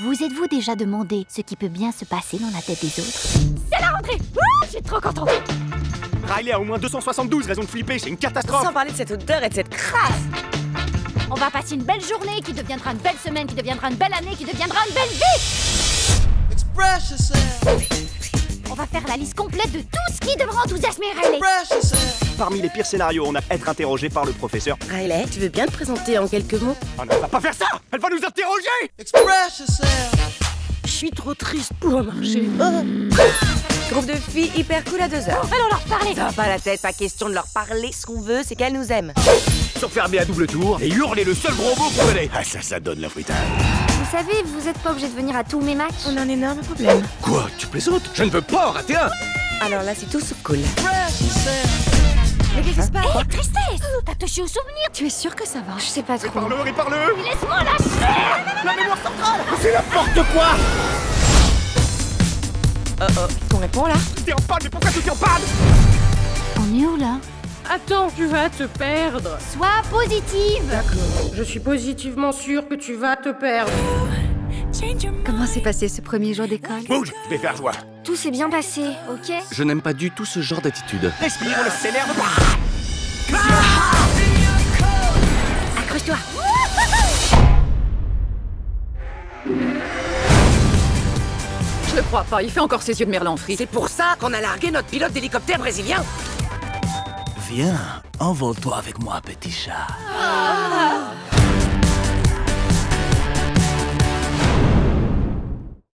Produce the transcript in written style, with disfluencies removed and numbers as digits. Vous êtes-vous déjà demandé ce qui peut bien se passer dans la tête des autres? C'est la rentrée! Ouh, je suis trop contente! Riley a au moins 272 raisons de flipper, c'est une catastrophe! Sans parler de cette odeur et de cette crasse! On va passer une belle journée qui deviendra une belle semaine, qui deviendra une belle année, qui deviendra une belle vie! Express yourself. On va faire la liste complète de tout ce qui devra enthousiasmer Riley! Parmi les pires scénarios, on a être interrogé par le professeur. Riley, tu veux bien te présenter en quelques mots? Oh non, elle va pas faire ça! Elle va nous interroger! Express yourself. Je suis trop triste pour marcher. Groupe de filles hyper cool à 2 heures. Oh, allons leur parler! Ça va pas la tête, pas question de leur parler. Ce qu'on veut, c'est qu'elles nous aiment. S'enfermer à double tour et hurler le seul gros mot qu'on connaît. Ah, ça donne la fritaille. Vous savez, vous êtes pas obligé de venir à tous mes matchs. On a un énorme problème. Quoi? Tu plaisantes? Je ne veux pas en rater un! Alors là, c'est tout sauf cool. Mais qu'est-ce qui se passe? Hé, tristesse! T'as touché au souvenir! Tu es sûr que ça va? Je sais pas trop. Réparle-le! Laisse-moi lâcher! La mémoire centrale! C'est n'importe quoi! Qu'est-ce qu'on répond là? T'es en panne, mais pourquoi tu t'es en panne? On est où là? Attends, tu vas te perdre. Sois positive. D'accord. Je suis positivement sûre que tu vas te perdre. Comment s'est passé ce premier jour d'école? Bouge, je vais faire joie. Tout s'est bien passé, ok? Je n'aime pas du tout ce genre d'attitude. Respire, on s'énerve. Accroche-toi. Je le crois pas, il fait encore ses yeux de merlan frit. C'est pour ça qu'on a largué notre pilote d'hélicoptère brésilien. Viens, envole-toi avec moi, petit chat. Ah.